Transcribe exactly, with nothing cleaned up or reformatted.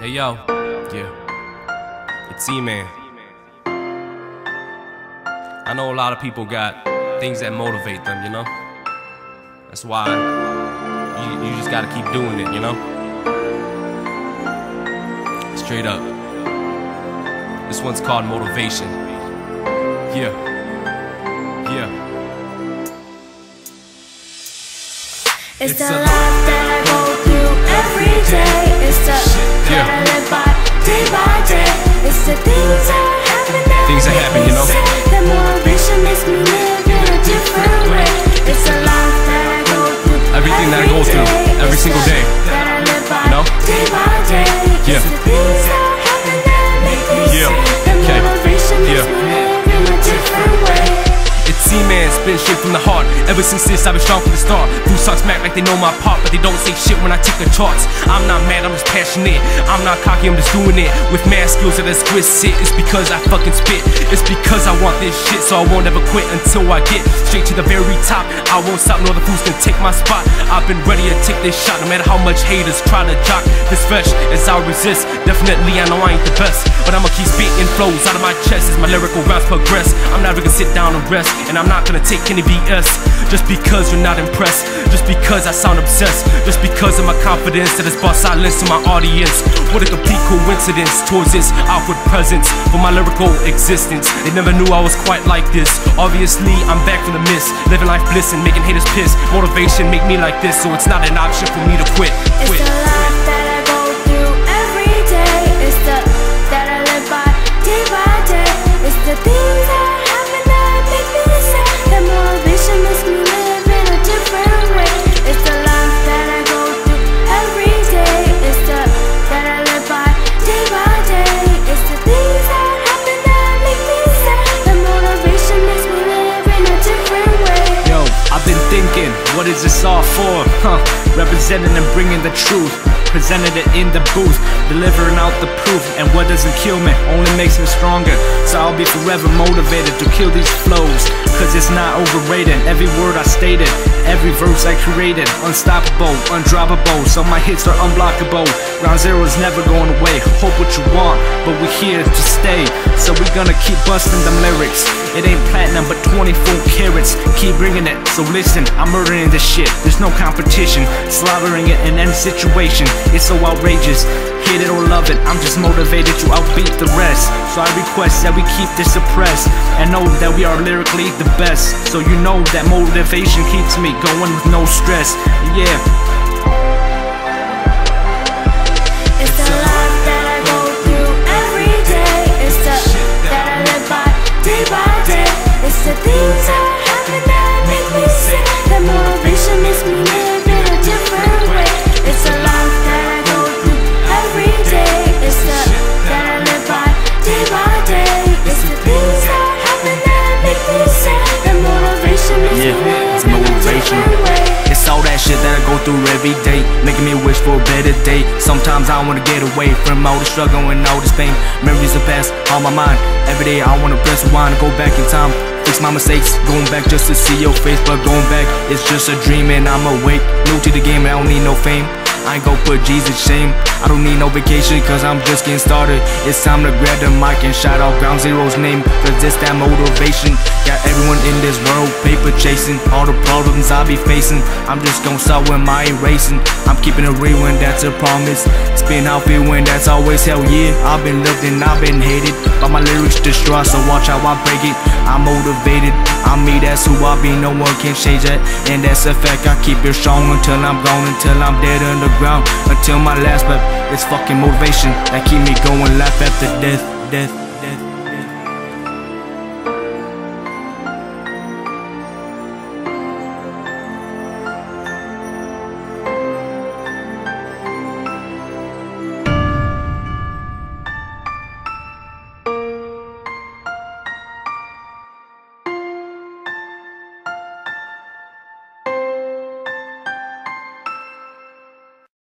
Hey yo, yeah, it's E-Man. I know a lot of people got things that motivate them, you know. That's why you, you just gotta keep doing it, you know. Straight up. This one's called motivation. Yeah, yeah. It's, it's the life that I go through every day. It's the shit that I live by day by day. It's the things that happen that things that happen, you know. The motivation makes me live in a different way. It's the life that I go through. Everything that I go through every single day. That I live by, you know, day by day. Yeah. It's the things that happen that make me sick. The motivation makes me live in a different way. E-Man, spin straight from the heart. Ever since this, I've been strong from the start. Dudes talk smack like they know my part, but they don't say shit when I take their charts. I'm not mad, I'm just passionate. I'm not cocky, I'm just doing it with mad skills that are exquisite. It's because I fucking spit. It's because I want this shit, so I won't ever quit until I get straight to the very top. I won't stop, no other fools can take my spot. I've been ready to take this shot, no matter how much haters try to jock. This fresh as I resist. Definitely, I know I ain't the best, but I'ma keep spitting flows out of my chest as my lyrical raps progress. I'm not even gonna sit down and rest. And I'm not gonna take any B S. Just because you're not impressed, just because I sound obsessed, just because of my confidence that has brought silence to my audience. What a complete coincidence towards this outward presence for my lyrical existence. They never knew I was quite like this. Obviously, I'm back from the mist, living life bliss and making haters piss. Motivation make me like this, so it's not an option for me to quit. Quit. It's the life that I go through every day. It's the that I live by day by day. It's the things that makes me live in a different way. It's the life that I go through every day. It's the that I live by day by day. It's the things that happen that make me sad. The motivation makes me live in a different way. Yo, I've been thinking, what is this all for? Huh, representing and bringing the truth. Presented it in the booth, delivering out the proof. And what doesn't kill me only makes me stronger. So I'll be forever motivated to kill these flows, cause it's not overrated. Every word I stated, every verse I created, unstoppable, undroppable. So my hits are unblockable. Ground zero is never going away. Hope what you want, but we're here to stay. So we're gonna keep busting them lyrics. It ain't platinum, but twenty-four carats. Keep bringing it, so listen, I'm murdering this shit. There's no competition, slaughtering it in any situation. It's so outrageous, hate it or love it, I'm just motivated to outbeat the rest. So I request that we keep this suppressed, and know that we are lyrically the best. So you know that motivation keeps me going with no stress. Yeah. It's the life that I go through every day. It's the shit that I live by day by day. It's the things that happen that make me sick. The motivation makes me live in a different way. It's the life that I go through every day. It's the that I live by day by day. It's the things that happen that make me sick. The motivation makes me live in a different way. It's all that shit that I go through every day, making me wish for a better day. Sometimes I wanna get away from all the struggle and all this pain. Memories of past on my mind. Every day I wanna press rewind and go back in time. Fix my mistakes, going back just to see your face. But going back, it's just a dream and I'm awake. New to the game and I don't need no fame. I ain't gon' put Jesus shame. I don't need no vacation, cause I'm just getting started. It's time to grab the mic and shout out Ground Zero's name, cause it's that motivation. Got everyone in this world paper chasing. All the problems I be facing, I'm just gon' start with my erasing. I'm keeping it real and that's a promise. Spin out it when that's always hell yeah. I've been loved and I've been hated, but my lyrics destroy, so watch how I break it. I'm motivated, I'm me, that's who I be. No one can change that, and that's a fact. I keep it strong until I'm gone, until I'm dead under ground, until my last breath. It's fucking motivation that keep me going life after death, death.